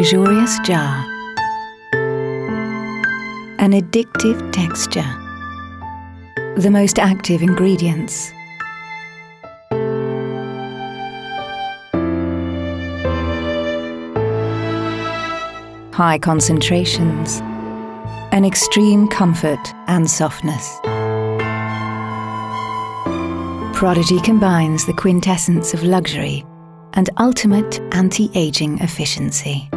luxurious jar, an addictive texture, the most active ingredients, high concentrations, an extreme comfort and softness. Prodigy combines the quintessence of luxury and ultimate anti-aging efficiency.